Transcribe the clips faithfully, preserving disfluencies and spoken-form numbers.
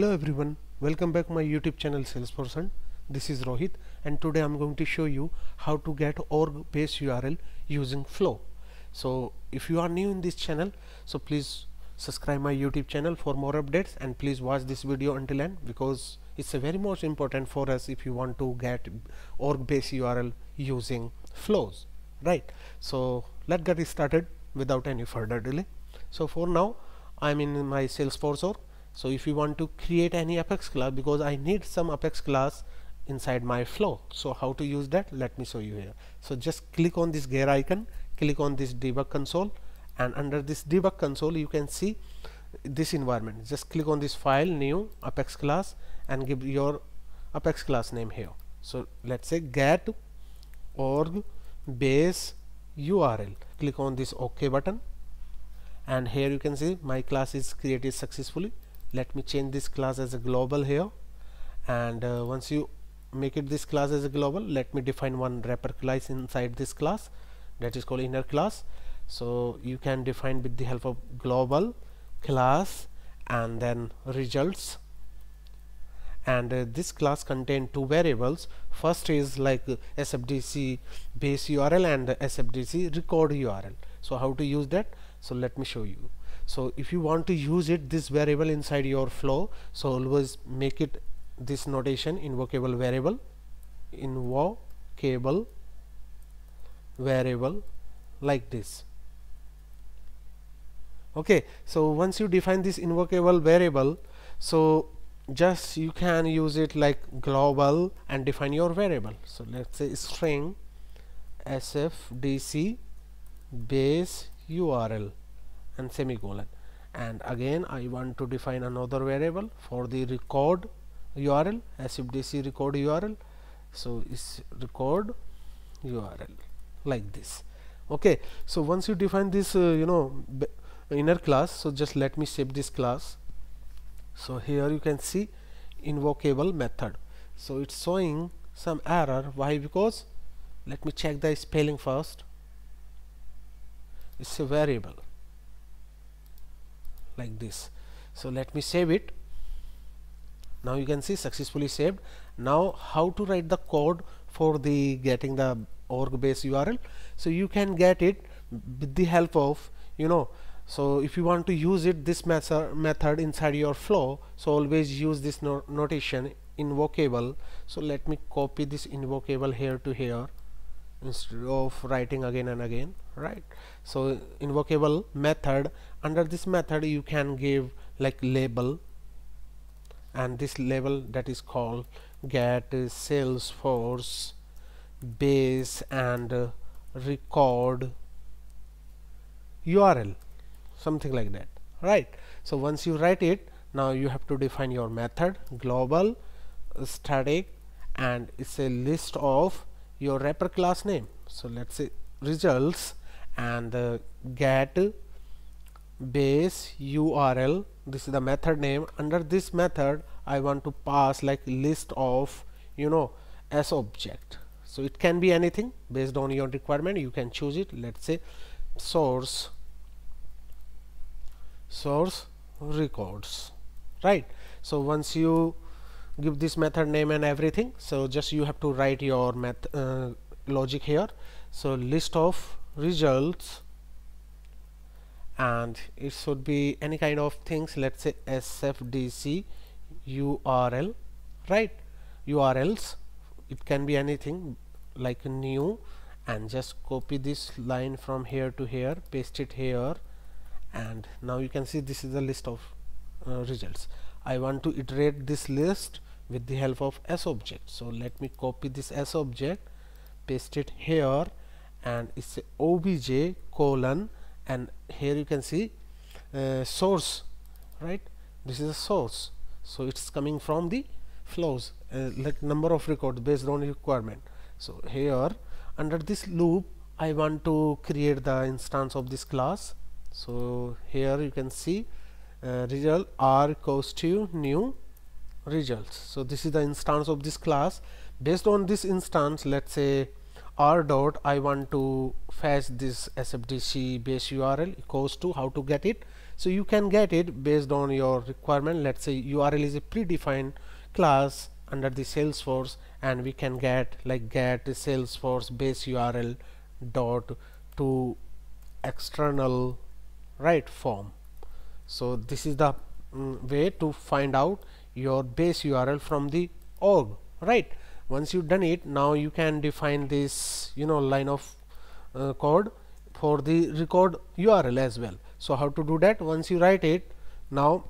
Hello everyone, welcome back my YouTube channel Salesforce, and this is Rohit, and today I'm going to show you how to get org base U R L using Flow. So if you are new in this channel, so please subscribe my YouTube channel for more updates, and please watch this video until end because it's a very much important for us if you want to get org base U R L using flows, right? So let's get started without any further delay. So for now I'm in my Salesforce org. So if you want to create any Apex class, because I need some Apex class inside my flow, so how to use that, let me show you here. So just click on this gear icon, click on this debug console, and under this debug console you can see this environment. Just click on this file, new Apex class, and give your Apex class name here. So let's say get org base U R L, click on this OK button, and here you can see my class is created successfully. Let me change this class as a global here, and uh, once you make it this class as a global, let me define one wrapper class inside this class that is called inner class. So you can define with the help of global class and then results, and uh, this class contain two variables. First is like uh, S F D C base U R L and uh, S F D C record U R L. So how to use that, so let me show you. So if you want to use it, this variable inside your flow, so always make it this notation, invocable variable, invocable variable, like this. Okay, so once you define this invocable variable, so just you can use it like global and define your variable. So let's say string S F D C base U R L and semicolon, and again I want to define another variable for the record U R L, S F D C record U R L, so it's record U R L, like this. Okay, so once you define this uh, you know inner class, so just let me save this class. So here you can see invocable method, so it's showing some error. Why? Because let me check the spelling first. It's a variable like this, so let me save it. Now you can see successfully saved. Now how to write the code for the getting the org base U R L, so you can get it with the help of you know so if you want to use it this method method inside your flow, so always use this no notation invocable. So let me copy this invocable here to here instead of writing again and again, right? So invocable method, under this method you can give like label, and this label that is called get uh, Salesforce base and uh, record U R L, something like that, right? So once you write it, now you have to define your method global uh, static, and it's a list of your wrapper class name. So let's say results and uh, get base U R L, this is the method name. Under this method I want to pass like list of you know SObject, so it can be anything based on your requirement, you can choose it. Let's say source source records, right? So once you give this method name and everything, so just you have to write your math uh, logic here. So list of results, and it should be any kind of things, let's say S F D C U R L, right? U R Ls, it can be anything like new, and just copy this line from here to here, paste it here, and now you can see this is the list of uh, results. I want to iterate this list with the help of SObject, so let me copy this SObject, paste it here, and it's obj colon, and here you can see uh, source, right? This is a source, so it's coming from the flows, uh, like number of records based on requirement. So here under this loop I want to create the instance of this class, so here you can see Uh, result r equals to new results. So this is the instance of this class. Based on this instance, let's say r dot I want to fetch this S F D C base U R L equals to how to get it. So you can get it based on your requirement. Let's say U R L is a predefined class under the Salesforce, and we can get like get Salesforce base U R L dot to external right form. So this is the mm, way to find out your base U R L from the org, right? Once you've done it, now you can define this, you know, line of uh, code for the record U R L as well. So how to do that? Once you write it, now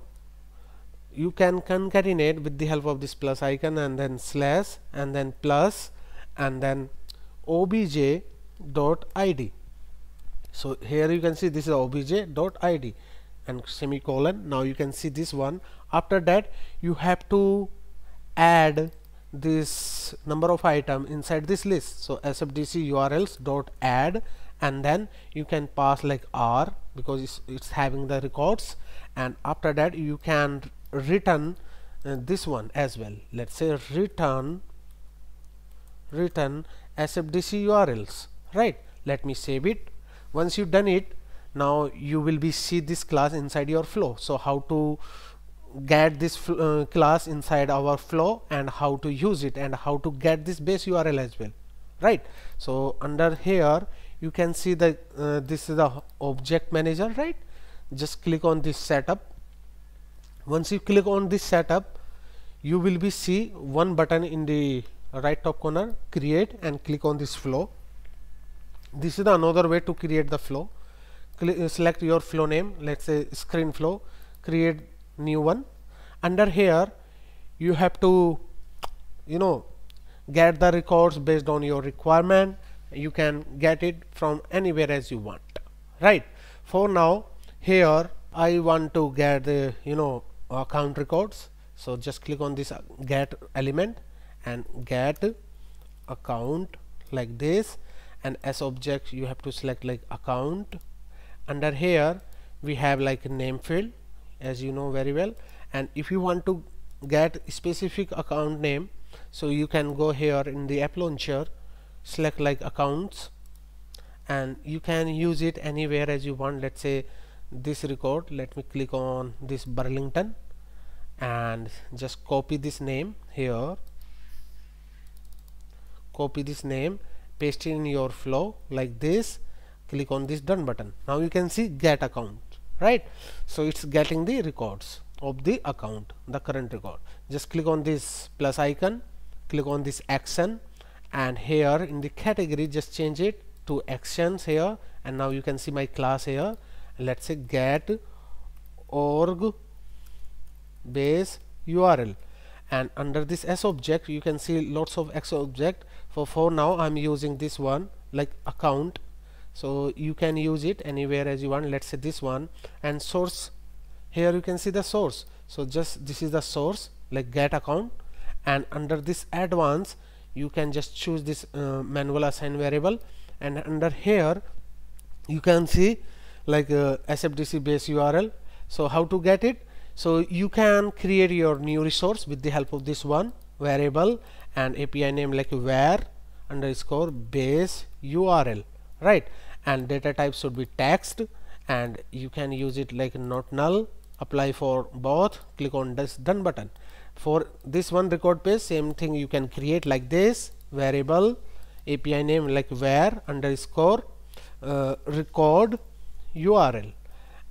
you can concatenate with the help of this plus icon and then slash and then plus and then obj dot id. So here you can see this is obj dot id and semicolon. Now you can see this one. After that, you have to add this number of item inside this list. So S F D C U R Ls dot add, and then you can pass like R because it's, it's having the records, and after that you can return uh, this one as well. Let's say return return S F D C U R Ls, right? Let me save it. Once you've done it, now you will be see this class inside your flow. So how to get this uh, class inside our flow and how to use it and how to get this base U R L as well, right? So under here you can see that uh, this is the object manager, right? Just click on this setup. Once you click on this setup, you will be see one button in the right top corner, create, and click on this flow. This is another way to create the flow. Cl- select your flow name, let's say screen flow, create new one. Under here you have to, you know, get the records based on your requirement. You can get it from anywhere as you want, right? For now, here I want to get the, you know, account records. So just click on this get element and get account like this, and as object you have to select like account. Under here we have like name field, as you know very well, and if you want to get specific account name, so you can go here in the app launcher, select like accounts, and you can use it anywhere as you want. Let's say this record, let me click on this Burlington and just copy this name here, copy this name, paste it in your flow like this, click on this done button. Now you can see get account, right? So it's getting the records of the account, the current record. Just click on this plus icon, click on this action, and here in the category just change it to actions here, and now you can see my class here. Let's say get org base U R L, and under this SObject you can see lots of SObject. For for now I'm using this one like account. So you can use it anywhere as you want. Let's say this one, and source, here you can see the source. So just this is the source like get account, and under this advanced you can just choose this uh, manual assign variable, and under here you can see like uh, S F D C base U R L. So how to get it? So you can create your new resource with the help of this one variable and A P I name like var underscore base U R L, right? And data type should be text, and you can use it like not null, apply for both, click on this done button. For this one record page, same thing, you can create like this variable, A P I name like var underscore uh, record U R L,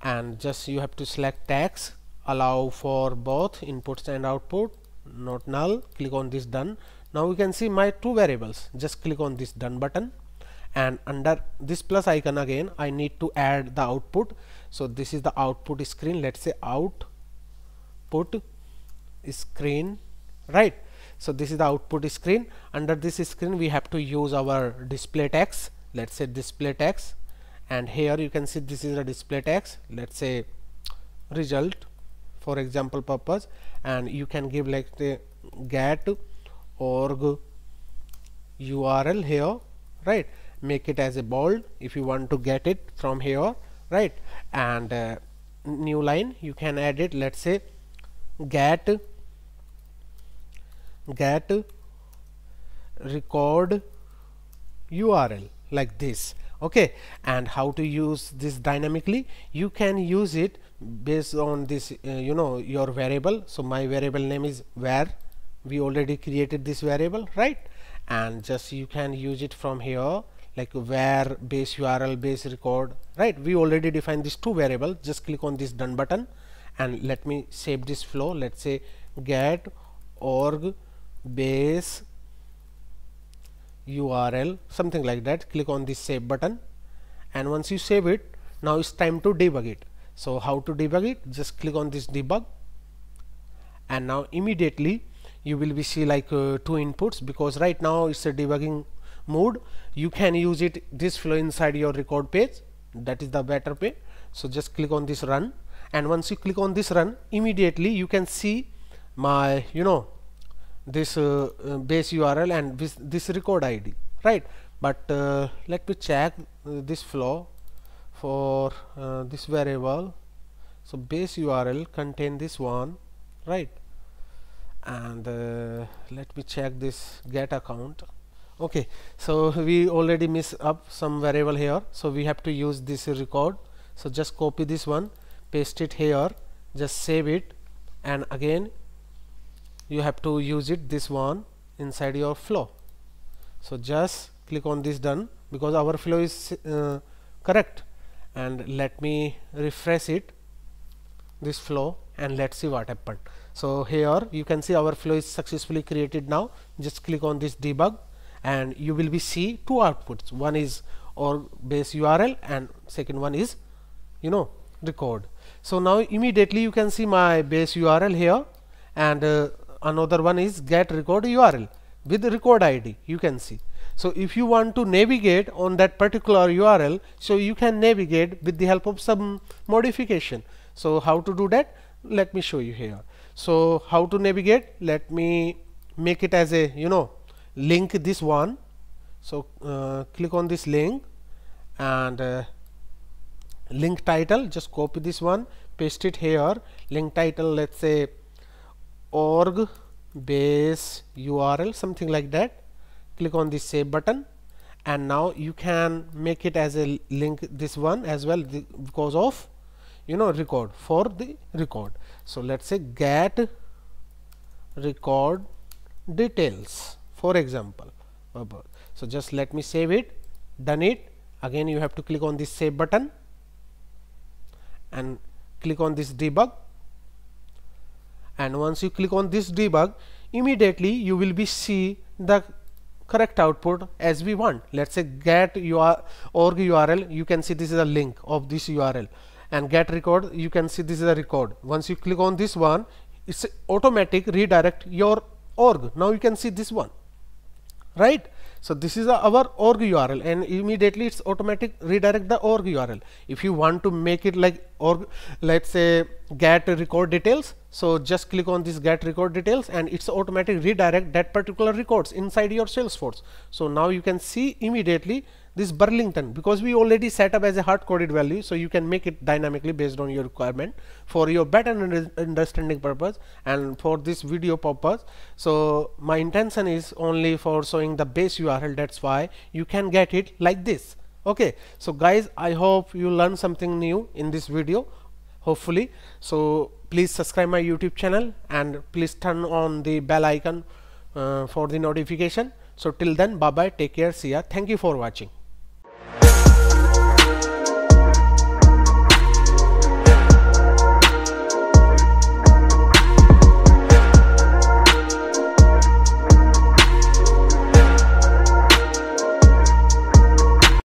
and just you have to select text, allow for both inputs and output, not null, click on this done. Now you can see my two variables. Just click on this done button, and under this plus icon again I need to add the output. So this is the output screen, let's say output screen, right? So this is the output screen. Under this screen we have to use our display text, let's say display text, and here you can see this is the display text, let's say result for example purpose, and you can give like the get org U R L here, right? Make it as a bold if you want to get it from here, right? And uh, new line you can add it, let's say get get record U R L like this. Okay, and how to use this dynamically? You can use it based on this uh, you know, your variable. So my variable name is var. We already created this variable, right? And just you can use it from here, like var base U R L base record, right? We already defined these two variables. Just click on this done button and let me save this flow. Let's say get org base U R L, something like that. Click on this save button, and once you save it, now it's time to debug it. So how to debug it? Just click on this debug, and now immediately you will be see like uh, two inputs, because right now it's a debugging mode. You can use it this flow inside your record page. That is the better way. So just click on this run, and once you click on this run, immediately you can see my you know this uh, uh, base U R L and this, this record I D, right? But uh, let me check uh, this flow for uh, this variable. So base U R L contain this one, right? And uh, let me check this get account. Okay, so we already miss up some variable here, so we have to use this record. So just copy this one, paste it here, just save it, and again you have to use it this one inside your flow. So just click on this done, because our flow is uh, correct. And let me refresh it, this flow, and let's see what happened. So here you can see our flow is successfully created. Now just click on this debug, and you will be see two outputs. One is org base U R L, and second one is you know record. So now immediately you can see my base U R L here, and uh, another one is get record U R L with the record I D, you can see. So if you want to navigate on that particular U R L, so you can navigate with the help of some modification. So how to do that? Let me show you here. So how to navigate? Let me make it as a you know link, this one. So uh, click on this link, and uh, link title, just copy this one, paste it here. Link title, let's say org base U R L, something like that. Click on this save button, and now you can make it as a link, this one as well, the, because of you know record, for the record. So let's say get record details, for example. So just let me save it, done it. Again you have to click on this save button and click on this debug. And once you click on this debug, immediately you will be see the correct output as we want. Let's say get U R L, org U R L, you can see this is a link of this U R L, and get record, you can see this is a record. Once you click on this one, it's automatic redirect your org. Now you can see this one, right? So this is our org U R L, and immediately it's automatic redirect the org U R L. If you want to make it like org, let's say get record details, so just click on this get record details, and it's automatic redirect that particular records inside your Salesforce. So now you can see immediately this Burlington, because we already set up as a hard-coded value, so you can make it dynamically based on your requirement for your better understanding purpose and for this video purpose. So my intention is only for showing the base U R L, that's why you can get it like this. Okay, so guys, I hope you learned something new in this video, hopefully. So please subscribe my YouTube channel, and please turn on the bell icon uh, for the notification. So till then, bye bye, take care, see ya, thank you for watching.